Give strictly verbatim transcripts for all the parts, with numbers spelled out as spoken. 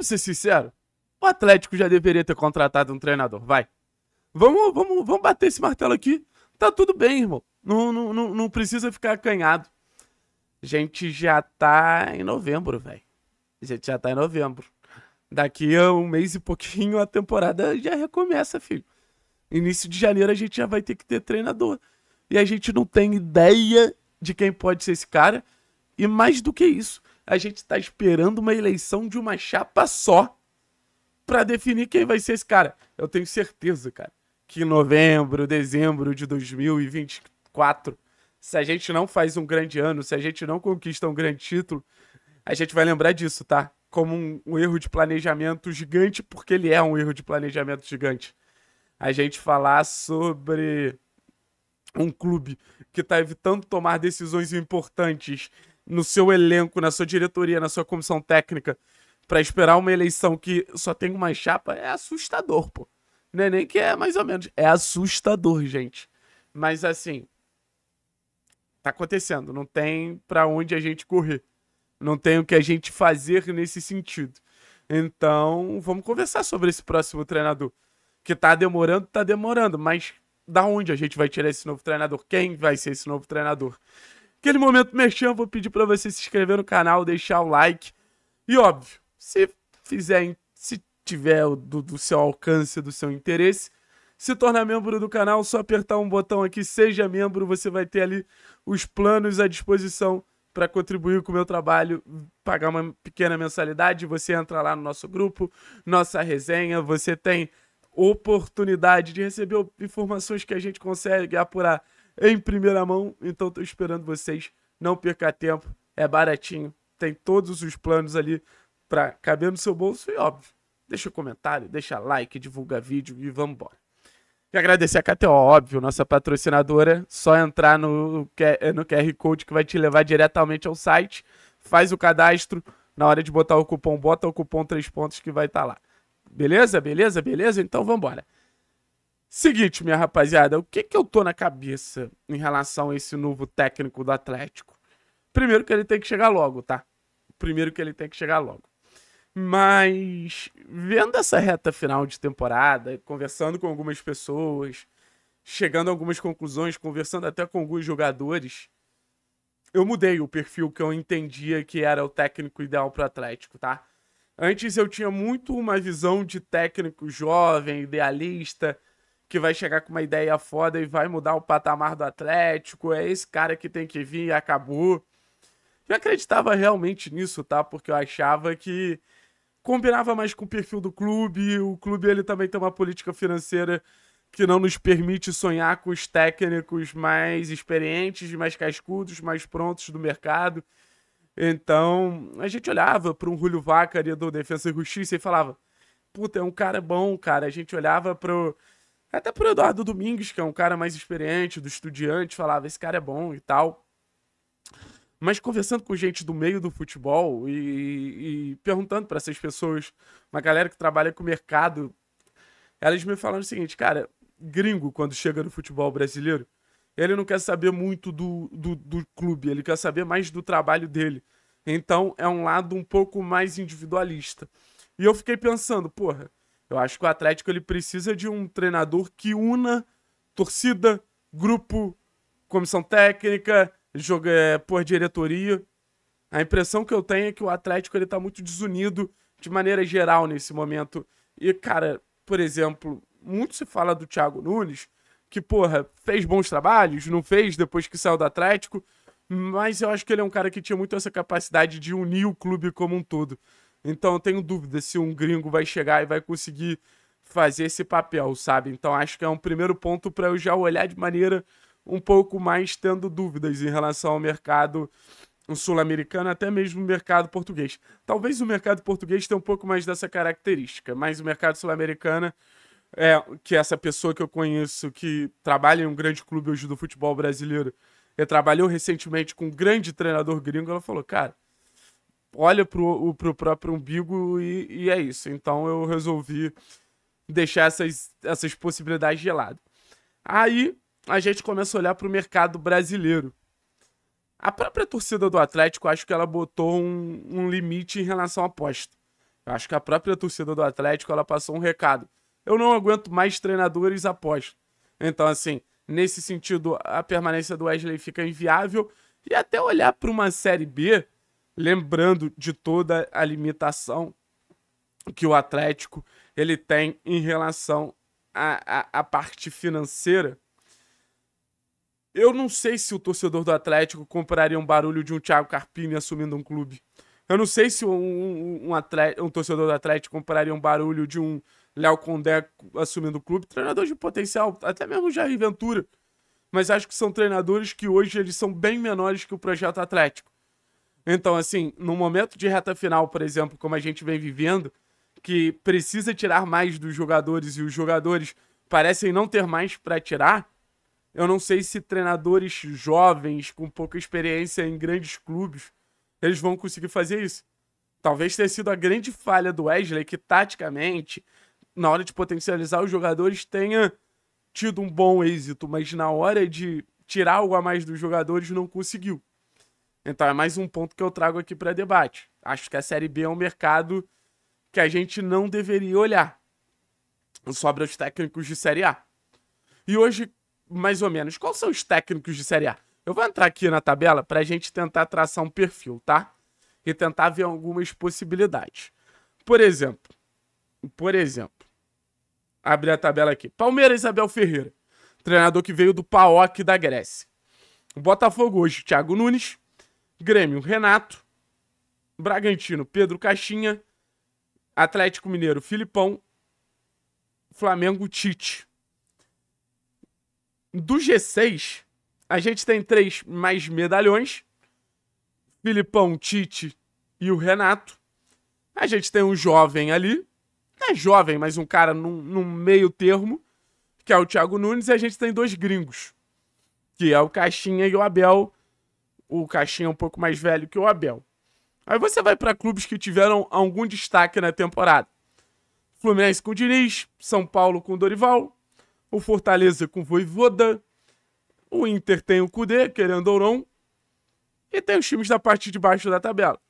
vamos ser sinceros, o Atlético já deveria ter contratado um treinador, vai. Vamos, vamos, vamos bater esse martelo aqui. Tá tudo bem, irmão. Não, não, não, não precisa ficar acanhado. A gente já tá em novembro, velho. A gente já tá em novembro. Daqui a um mês e pouquinho a temporada já recomeça, filho. Início de janeiro a gente já vai ter que ter treinador. E a gente não tem ideia de quem pode ser esse cara. E mais do que isso, a gente tá esperando uma eleição de uma chapa só pra definir quem vai ser esse cara. Eu tenho certeza, cara, que em novembro, dezembro de dois mil e vinte e quatro, se a gente não faz um grande ano, se a gente não conquista um grande título, a gente vai lembrar disso, tá? Como um, um erro de planejamento gigante, porque ele é um erro de planejamento gigante. A gente falar sobre um clube que tá evitando tomar decisões importantes no seu elenco, na sua diretoria, na sua comissão técnica, pra esperar uma eleição que só tem uma chapa, é assustador, pô. Não é nem que é mais ou menos, é assustador, gente. Mas assim, tá acontecendo, não tem pra onde a gente correr. Não tem o que a gente fazer nesse sentido. Então, vamos conversar sobre esse próximo treinador. Que tá demorando, tá demorando. Mas da onde a gente vai tirar esse novo treinador? Quem vai ser esse novo treinador? Naquele momento, merchan, eu vou pedir pra você se inscrever no canal, deixar o like. E óbvio, se fizer, se tiver do, do seu alcance, do seu interesse, se tornar membro do canal, só apertar um botão aqui, seja membro, você vai ter ali os planos à disposição para contribuir com o meu trabalho, pagar uma pequena mensalidade, você entra lá no nosso grupo, nossa resenha, você tem oportunidade de receber informações que a gente consegue apurar em primeira mão, então estou esperando vocês, não perca tempo, é baratinho, tem todos os planos ali para caber no seu bolso e óbvio, deixa um comentário, deixa like, divulga vídeo e vamos embora. E agradecer a K T O, óbvio, nossa patrocinadora. Só entrar no, no Q R Code que vai te levar diretamente ao site. Faz o cadastro. Na hora de botar o cupom, bota o cupom Três Pontos que vai estar lá. Beleza? Beleza? Beleza? Então vambora. Seguinte, minha rapaziada. O que que eu tô na cabeça em relação a esse novo técnico do Atlético? Primeiro que ele tem que chegar logo, tá? Primeiro que ele tem que chegar logo. Mas, vendo essa reta final de temporada, conversando com algumas pessoas, chegando a algumas conclusões, conversando até com alguns jogadores, eu mudei o perfil que eu entendia que era o técnico ideal para o Atlético, tá? Antes eu tinha muito uma visão de técnico jovem, idealista, que vai chegar com uma ideia foda e vai mudar o patamar do Atlético, é esse cara que tem que vir e acabou. Eu acreditava realmente nisso, tá? Porque eu achava que combinava mais com o perfil do clube. O clube ele também tem uma política financeira que não nos permite sonhar com os técnicos mais experientes, mais cascudos, mais prontos do mercado. Então, a gente olhava para um Julio Vaca ali do Defensa y Justiça e falava, puta, é um cara bom, cara. A gente olhava pro até pro Eduardo Dominguez, que é um cara mais experiente, do Estudiante, falava, esse cara é bom e tal. Mas conversando com gente do meio do futebol e, e perguntando para essas pessoas, uma galera que trabalha com o mercado, elas me falaram o seguinte, cara, gringo, quando chega no futebol brasileiro, ele não quer saber muito do, do, do clube, ele quer saber mais do trabalho dele. Então é um lado um pouco mais individualista. E eu fiquei pensando, porra, eu acho que o Atlético ele precisa de um treinador que una torcida, grupo, comissão técnica, joga é, por diretoria. A impressão que eu tenho é que o Atlético ele tá muito desunido de maneira geral nesse momento. E, cara, por exemplo, muito se fala do Thiago Nunes, que, porra, fez bons trabalhos, não fez depois que saiu do Atlético, mas eu acho que ele é um cara que tinha muito essa capacidade de unir o clube como um todo. Então eu tenho dúvida se um gringo vai chegar e vai conseguir fazer esse papel, sabe? Então acho que é um primeiro ponto para eu já olhar de maneira um pouco mais tendo dúvidas em relação ao mercado sul-americano, até mesmo o mercado português. Talvez o mercado português tenha um pouco mais dessa característica, mas o mercado sul-americano, é, que essa pessoa que eu conheço, que trabalha em um grande clube hoje do futebol brasileiro, e trabalhou recentemente com um grande treinador gringo, ela falou, cara, olha pro, pro próprio umbigo e, e é isso. Então eu resolvi deixar essas, essas possibilidades de lado. Aí a gente começa a olhar para o mercado brasileiro. A própria torcida do Atlético, acho que ela botou um, um limite em relação à aposta. Acho que a própria torcida do Atlético, ela passou um recado. Eu não aguento mais treinadores após. Então, assim, nesse sentido, a permanência do Wesley fica inviável. E até olhar para uma Série B, lembrando de toda a limitação que o Atlético ele tem em relação à, à, à parte financeira, eu não sei se o torcedor do Atlético compraria um barulho de um Thiago Carpini assumindo um clube. Eu não sei se um, um, um, atleta, um torcedor do Atlético compraria um barulho de um Léo Condé assumindo o clube. Treinador de potencial, até mesmo Jair Ventura. Mas acho que são treinadores que hoje eles são bem menores que o projeto Atlético. Então, assim, no momento de reta final, por exemplo, como a gente vem vivendo, que precisa tirar mais dos jogadores e os jogadores parecem não ter mais para tirar, eu não sei se treinadores jovens com pouca experiência em grandes clubes, eles vão conseguir fazer isso. Talvez tenha sido a grande falha do Wesley, que taticamente, na hora de potencializar os jogadores, tenha tido um bom êxito, mas na hora de tirar algo a mais dos jogadores, não conseguiu. Então é mais um ponto que eu trago aqui para debate. Acho que a Série B é um mercado que a gente não deveria olhar. Sobra os técnicos de Série A. E hoje, mais ou menos, quais são os técnicos de Série A? Eu vou entrar aqui na tabela para a gente tentar traçar um perfil, tá? E tentar ver algumas possibilidades. Por exemplo, por exemplo, abrir a tabela aqui. Palmeiras, Abel Ferreira, treinador que veio do P A O K da Grécia. Botafogo hoje, Thiago Nunes. Grêmio, Renato. Bragantino, Pedro Caixinha. Atlético Mineiro, Filipão. Flamengo, Tite. Do G seis, a gente tem três mais medalhões. Filipão, Tite e o Renato. A gente tem um jovem ali. Não é jovem, mas um cara num, num meio termo, que é o Thiago Nunes. E a gente tem dois gringos, que é o Caixinha e o Abel. O Caixinha é um pouco mais velho que o Abel. Aí você vai para clubes que tiveram algum destaque na temporada. Fluminense com Diniz, São Paulo com Dorival, o Fortaleza com Vojvoda, o Inter tem o Cudê, querendo ou não, e tem os times da parte de baixo da tabela.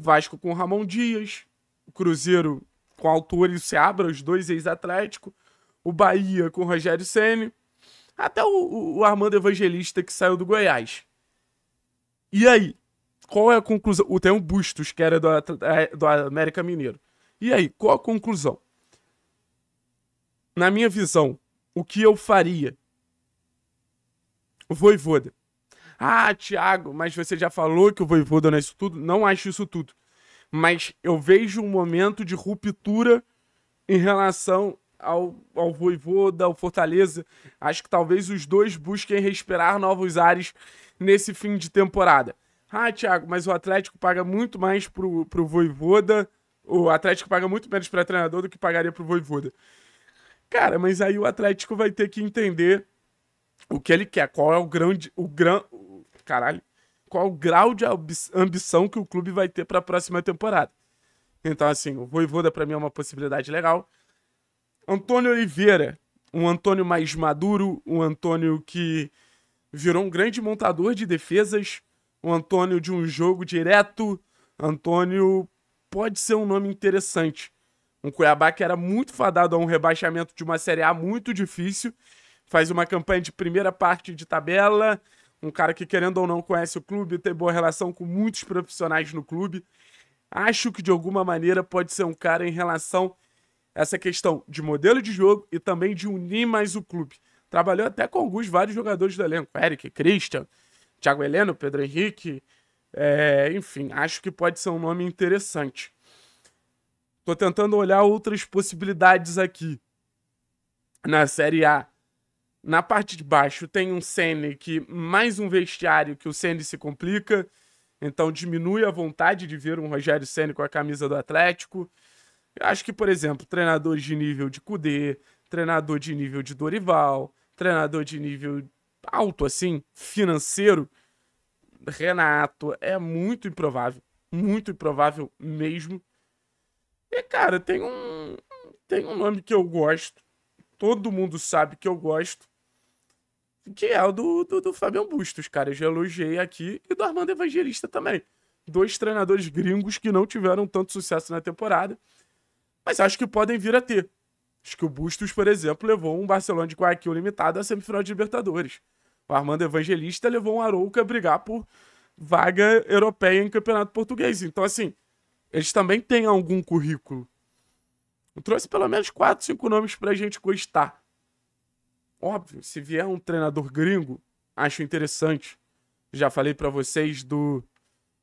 Vasco com Ramon Dias, o Cruzeiro com Artur e o Seabra, os dois ex-Atlético, o Bahia com Rogério Ceni, até o, o Armando Evangelista que saiu do Goiás. E aí? Qual é a conclusão? Tem um Bustos, que era do, do América Mineiro. E aí? Qual a conclusão? Na minha visão, o que eu faria? O Vojvoda. Ah, Thiago, mas você já falou que o Vojvoda não é isso tudo? Não acho isso tudo. Mas eu vejo um momento de ruptura em relação ao, ao Vojvoda, ao Fortaleza. Acho que talvez os dois busquem respirar novos ares nesse fim de temporada. Ah, Thiago, mas o Atlético paga muito mais pro, pro Vojvoda. O Atlético paga muito menos para treinador do que pagaria pro Vojvoda. Cara, mas aí o Atlético vai ter que entender o que ele quer. Qual é o grande... O gran... Caralho. Qual é o grau de ambição que o clube vai ter para a próxima temporada. Então, assim, o Vojvoda para mim é uma possibilidade legal. Antônio Oliveira. Um Antônio mais maduro. Um Antônio que virou um grande montador de defesas. O Antônio de um jogo direto. Antônio pode ser um nome interessante. Um Cuiabá que era muito fadado a um rebaixamento de uma Série A muito difícil. Faz uma campanha de primeira parte de tabela. Um cara que, querendo ou não, conhece o clube, tem boa relação com muitos profissionais no clube. Acho que, de alguma maneira, pode ser um cara em relação a essa questão de modelo de jogo e também de unir mais o clube. Trabalhou até com alguns vários jogadores do elenco. Eric, Christian... Thiago Heleno, Pedro Henrique, é, enfim, acho que pode ser um nome interessante. Tô tentando olhar outras possibilidades aqui na Série A. Na parte de baixo tem um Ceni que, mais um vestiário que o Ceni se complica, então diminui a vontade de ver um Rogério Ceni com a camisa do Atlético. Eu acho que, por exemplo, treinador de nível de Cudê, treinador de nível de Dorival, treinador de nível... alto assim, financeiro, Renato, é muito improvável, muito improvável mesmo. E cara, tem um, tem um nome que eu gosto, todo mundo sabe que eu gosto, que é o do, do, do Fabio Bustos, cara, eu já elogiei aqui, e do Armando Evangelista também. Dois treinadores gringos que não tiveram tanto sucesso na temporada, mas acho que podem vir a ter. Acho que o Bustos, por exemplo, levou um Barcelona de Guayaquil limitado à semifinal de Libertadores. O Armando Evangelista levou um Arouca a brigar por vaga europeia em Campeonato Português. Então, assim, eles também têm algum currículo. Eu trouxe pelo menos quatro, cinco nomes pra gente gostar. Óbvio, se vier um treinador gringo, acho interessante. Já falei pra vocês do,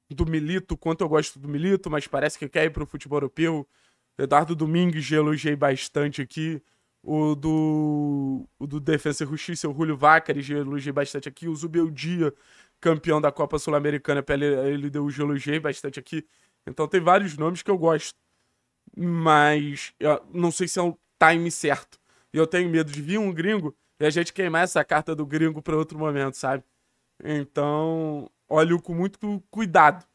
do Milito, quanto eu gosto do Milito, mas parece que quer ir pro futebol europeu. Eduardo Dominguez, elogiei bastante aqui. O do, o do Defensa y Justiça, o Julio Vaca, elogiei bastante aqui. O Zubeldia, campeão da Copa Sul-Americana, ele deu elogiei bastante aqui. Então tem vários nomes que eu gosto. Mas eu não sei se é o time certo. E eu tenho medo de vir um gringo e a gente queimar essa carta do gringo para outro momento, sabe? Então, olho com muito cuidado.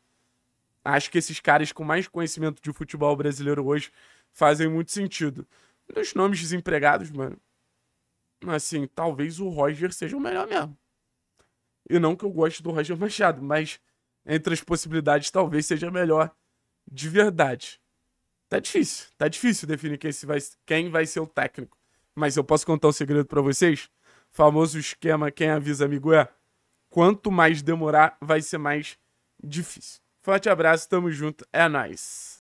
Acho que esses caras com mais conhecimento de futebol brasileiro hoje fazem muito sentido. Dos nomes desempregados, mano, assim, talvez o Roger seja o melhor mesmo. E não que eu goste do Roger Machado, mas entre as possibilidades talvez seja melhor de verdade. Tá difícil, tá difícil definir quem vai, quem vai ser o técnico. Mas eu posso contar um segredo pra vocês? Famoso esquema, quem avisa amigo é. Quanto mais demorar, vai ser mais difícil. Forte abraço, tamo junto, é nóis.